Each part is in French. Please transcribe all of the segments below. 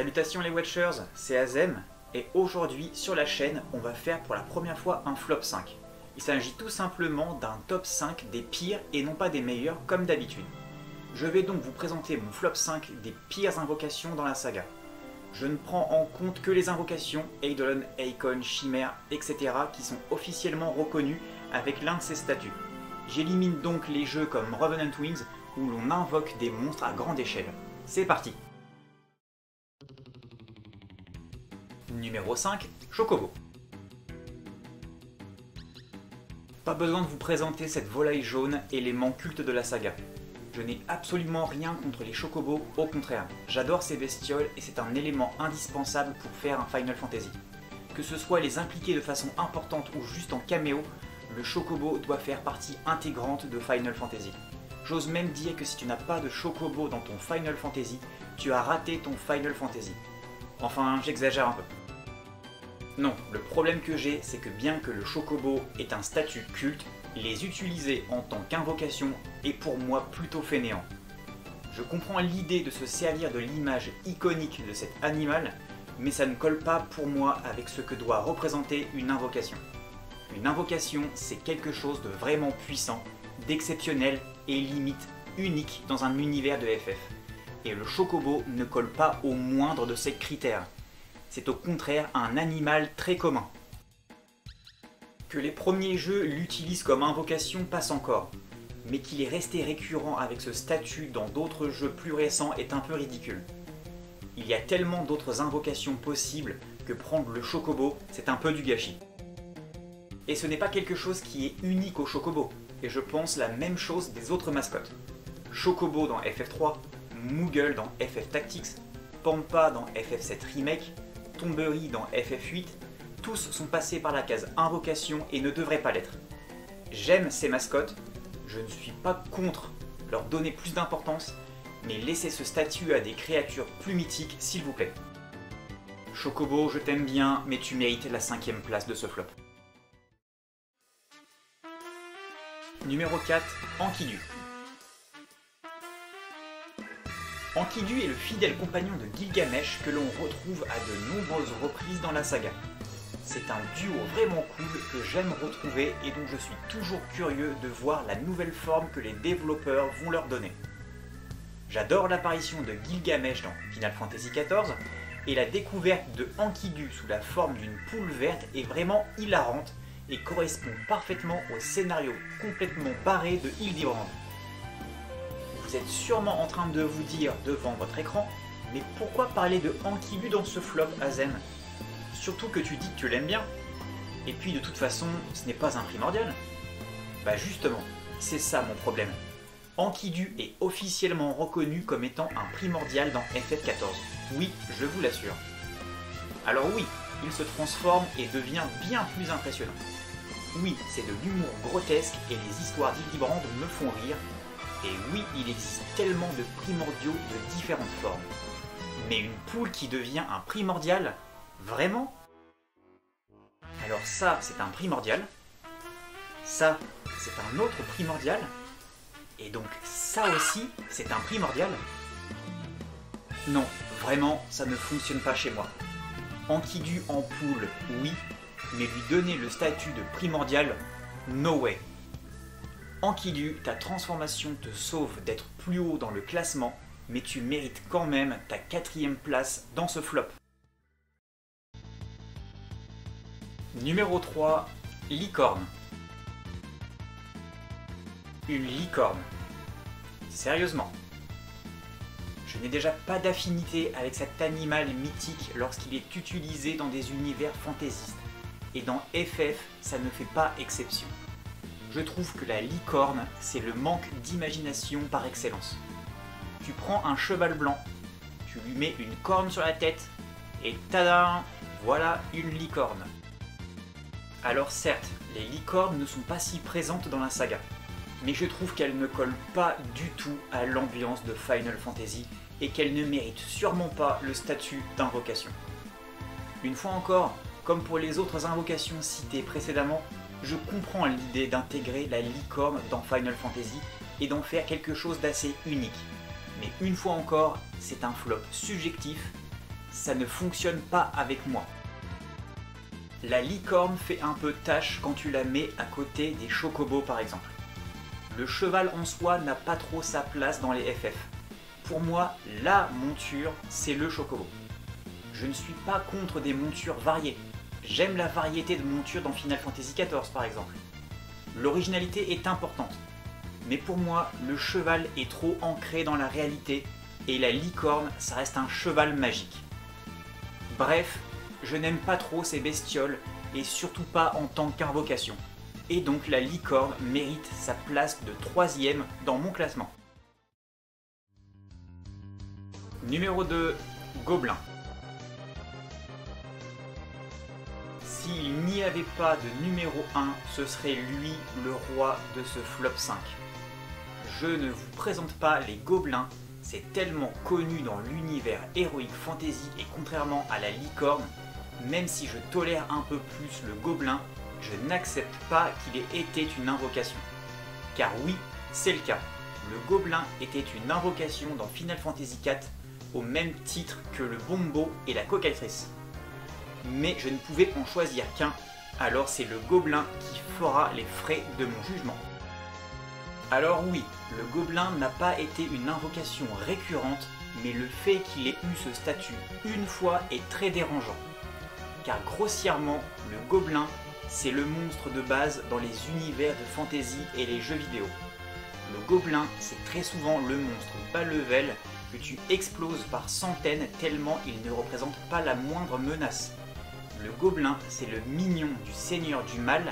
Salutations les Watchers, c'est Azem, et aujourd'hui sur la chaîne, on va faire pour la première fois un flop 5. Il s'agit tout simplement d'un top 5 des pires et non pas des meilleurs comme d'habitude. Je vais donc vous présenter mon flop 5 des pires invocations dans la saga. Je ne prends en compte que les invocations Eidolon, Eikon, Chimère, etc. qui sont officiellement reconnues avec l'un de ces statuts. J'élimine donc les jeux comme Revenant Wings où l'on invoque des monstres à grande échelle. C'est parti! Numéro 5, Chocobo. Pas besoin de vous présenter cette volaille jaune, élément culte de la saga. Je n'ai absolument rien contre les chocobos, au contraire. J'adore ces bestioles et c'est un élément indispensable pour faire un Final Fantasy. Que ce soit les impliquer de façon importante ou juste en caméo, le chocobo doit faire partie intégrante de Final Fantasy. J'ose même dire que si tu n'as pas de chocobo dans ton Final Fantasy, tu as raté ton Final Fantasy. Enfin, j'exagère un peu. Non, le problème que j'ai, c'est que bien que le chocobo est un statut culte, les utiliser en tant qu'invocation est pour moi plutôt fainéant. Je comprends l'idée de se servir de l'image iconique de cet animal, mais ça ne colle pas pour moi avec ce que doit représenter une invocation. Une invocation, c'est quelque chose de vraiment puissant, d'exceptionnel et limite unique dans un univers de FF. Et le chocobo ne colle pas au moindre de ces critères. C'est au contraire un animal très commun. Que les premiers jeux l'utilisent comme invocation passe encore, mais qu'il est resté récurrent avec ce statut dans d'autres jeux plus récents est un peu ridicule. Il y a tellement d'autres invocations possibles que prendre le chocobo, c'est un peu du gâchis. Et ce n'est pas quelque chose qui est unique au chocobo, et je pense la même chose des autres mascottes. Chocobo dans FF3, Moogle dans FF Tactics, Pampa dans FF7 Remake, Tonberry dans FF8, tous sont passés par la case invocation et ne devraient pas l'être. J'aime ces mascottes, je ne suis pas contre leur donner plus d'importance, mais laissez ce statut à des créatures plus mythiques s'il vous plaît. Chocobo, je t'aime bien, mais tu mérites la 5ème place de ce flop. Numéro 4, Enkidu. Enkidu est le fidèle compagnon de Gilgamesh que l'on retrouve à de nombreuses reprises dans la saga. C'est un duo vraiment cool que j'aime retrouver et dont je suis toujours curieux de voir la nouvelle forme que les développeurs vont leur donner. J'adore l'apparition de Gilgamesh dans Final Fantasy XIV et la découverte de Enkidu sous la forme d'une poule verte est vraiment hilarante et correspond parfaitement au scénario complètement barré de Hildibrand. Vous êtes sûrement en train de vous dire devant votre écran, mais pourquoi parler de Enkidu dans ce flop, Azem? Surtout que tu dis que tu l'aimes bien. Et puis de toute façon, ce n'est pas un primordial. Bah justement, c'est ça mon problème. Enkidu est officiellement reconnu comme étant un primordial dans FF14. Oui, je vous l'assure. Alors oui, il se transforme et devient bien plus impressionnant. Oui, c'est de l'humour grotesque et les histoires d'Hildibrand me font rire. Et oui, il existe tellement de primordiaux de différentes formes. Mais une poule qui devient un primordial, vraiment? Alors ça, c'est un primordial. Ça, c'est un autre primordial. Et donc ça aussi, c'est un primordial. Non, vraiment, ça ne fonctionne pas chez moi. Enkidu en poule, oui, mais lui donner le statut de primordial, no way. Enkidu, ta transformation te sauve d'être plus haut dans le classement, mais tu mérites quand même ta 4ème place dans ce flop. Numéro 3, licorne. Une licorne. Sérieusement. Je n'ai déjà pas d'affinité avec cet animal mythique lorsqu'il est utilisé dans des univers fantaisistes. Et dans FF, ça ne fait pas exception. Je trouve que la licorne, c'est le manque d'imagination par excellence. Tu prends un cheval blanc, tu lui mets une corne sur la tête, et tadam, voilà une licorne. Alors certes, les licornes ne sont pas si présentes dans la saga, mais je trouve qu'elles ne collent pas du tout à l'ambiance de Final Fantasy et qu'elles ne méritent sûrement pas le statut d'invocation. Une fois encore, comme pour les autres invocations citées précédemment, je comprends l'idée d'intégrer la licorne dans Final Fantasy et d'en faire quelque chose d'assez unique. Mais une fois encore, c'est un flop subjectif ça ne fonctionne pas avec moi. La licorne fait un peu tâche quand tu la mets à côté des chocobos par exemple. Le cheval en soi n'a pas trop sa place dans les FF. Pour moi, la monture, c'est le chocobo. Je ne suis pas contre des montures variées. J'aime la variété de montures dans Final Fantasy XIV par exemple. L'originalité est importante. Mais pour moi, le cheval est trop ancré dans la réalité et la licorne, ça reste un cheval magique. Bref, je n'aime pas trop ces bestioles et surtout pas en tant qu'invocation. Et donc la licorne mérite sa place de 3e dans mon classement. Numéro 2, Gobelin. S'il n'y avait pas de numéro 1, ce serait lui le roi de ce flop 5. Je ne vous présente pas les gobelins, c'est tellement connu dans l'univers héroïque fantasy et contrairement à la licorne, même si je tolère un peu plus le gobelin, je n'accepte pas qu'il ait été une invocation. Car oui, c'est le cas. Le gobelin était une invocation dans Final Fantasy IV au même titre que le bombo et la cocatrice. Mais je ne pouvais en choisir qu'un, alors c'est le gobelin qui fera les frais de mon jugement. Alors oui, le gobelin n'a pas été une invocation récurrente, mais le fait qu'il ait eu ce statut une fois est très dérangeant. Car grossièrement, le gobelin, c'est le monstre de base dans les univers de fantasy et les jeux vidéo. Le gobelin, c'est très souvent le monstre bas level que tu exploses par centaines tellement il ne représente pas la moindre menace. Le gobelin, c'est le mignon du seigneur du mal,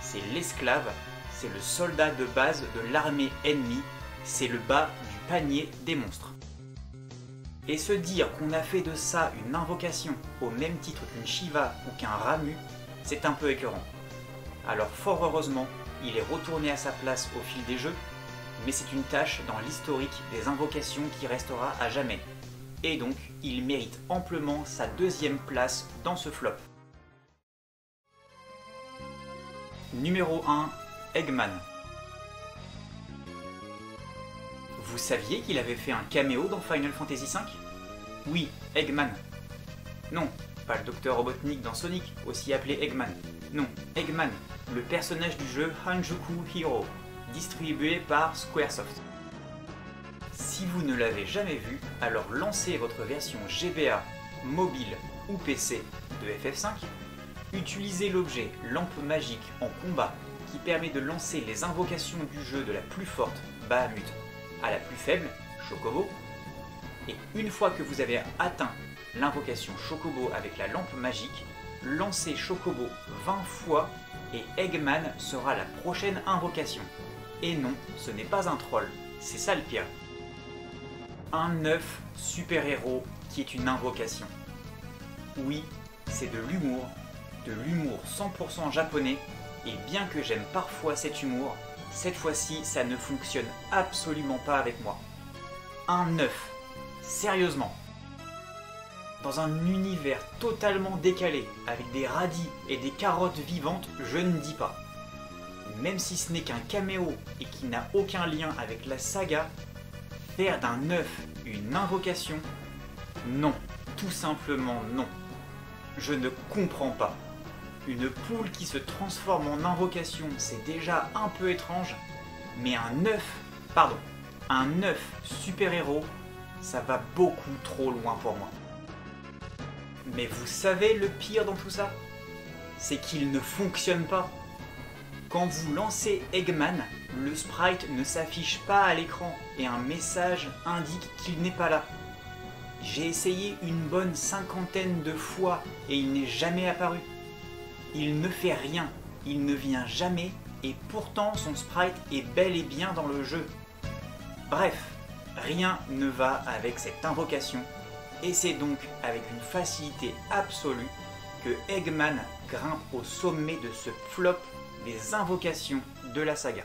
c'est l'esclave, c'est le soldat de base de l'armée ennemie, c'est le bas du panier des monstres. Et se dire qu'on a fait de ça une invocation au même titre qu'une Shiva ou qu'un Ramu, c'est un peu écœurant. Alors fort heureusement, il est retourné à sa place au fil des jeux, mais c'est une tâche dans l'historique des invocations qui restera à jamais. Et donc, il mérite amplement sa 2e place dans ce flop. Numéro 1, Eggman. Vous saviez qu'il avait fait un caméo dans Final Fantasy V? Oui, Eggman. Non, pas le Dr. Robotnik dans Sonic, aussi appelé Eggman. Non, Eggman, le personnage du jeu Hanjuku Hero, distribué par Squaresoft. Si vous ne l'avez jamais vu, alors lancez votre version GBA, mobile ou PC de FF5, utilisez l'objet Lampe Magique en combat qui permet de lancer les invocations du jeu de la plus forte, Bahamut, à la plus faible, Chocobo, et une fois que vous avez atteint l'invocation Chocobo avec la Lampe Magique, lancez Chocobo 20 fois et Eggman sera la prochaine invocation. Et non, ce n'est pas un troll, c'est ça le pire. Un œuf super-héros qui est une invocation. Oui, c'est de l'humour 100% japonais, et bien que j'aime parfois cet humour, cette fois-ci ça ne fonctionne absolument pas avec moi. Un œuf, sérieusement. Dans un univers totalement décalé, avec des radis et des carottes vivantes, je ne dis pas. Même si ce n'est qu'un caméo et qui n'a aucun lien avec la saga, faire d'un œuf une invocation, non, tout simplement non. Je ne comprends pas. Une poule qui se transforme en invocation, c'est déjà un peu étrange, mais un œuf super-héros, ça va beaucoup trop loin pour moi. Mais vous savez le pire dans tout ça? C'est qu'il ne fonctionne pas. Quand vous lancez Eggman, le sprite ne s'affiche pas à l'écran et un message indique qu'il n'est pas là. J'ai essayé une bonne cinquantaine de fois et il n'est jamais apparu. Il ne fait rien, il ne vient jamais et pourtant son sprite est bel et bien dans le jeu. Bref, rien ne va avec cette invocation. Et c'est donc avec une facilité absolue que Eggman grimpe au sommet de ce flop des invocations de la saga.